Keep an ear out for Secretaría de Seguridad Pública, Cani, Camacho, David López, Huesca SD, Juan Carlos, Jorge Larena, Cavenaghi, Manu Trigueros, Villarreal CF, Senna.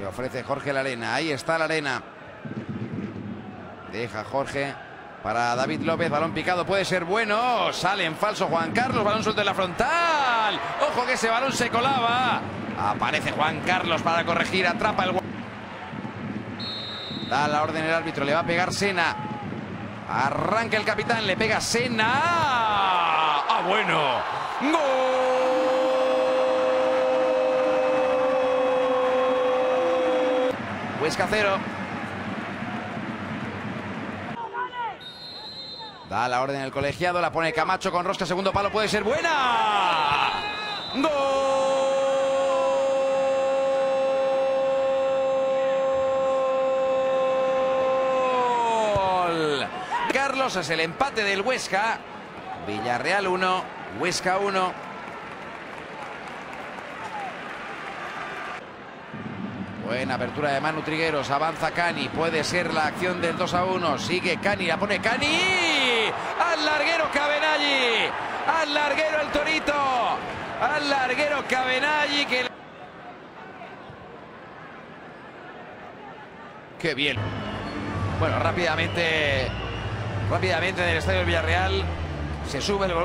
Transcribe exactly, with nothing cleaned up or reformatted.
Se ofrece Jorge Larena. Ahí está Larena. Deja Jorge para David López. Balón picado. Puede ser bueno. Sale en falso Juan Carlos. Balón suelto en la frontal. Ojo que ese balón se colaba. Aparece Juan Carlos para corregir. Atrapa el... Da la orden el árbitro. Le va a pegar Senna. Arranca el capitán. Le pega Senna. ¡Ah, bueno! ¡Gol! Huesca cero. Da la orden el colegiado, la pone Camacho con rosca, segundo palo, puede ser buena. ¡Gol! Carlos, es el empate del Huesca. Villarreal uno, Huesca uno. Buena apertura de Manu Trigueros, avanza Cani, puede ser la acción del dos a uno, sigue Cani, la pone Cani, al larguero Cavenaghi, al larguero el torito, al larguero Cavenaghi que... ¡Qué bien! Bueno, rápidamente, rápidamente en el estadio del Villarreal se sube el gol.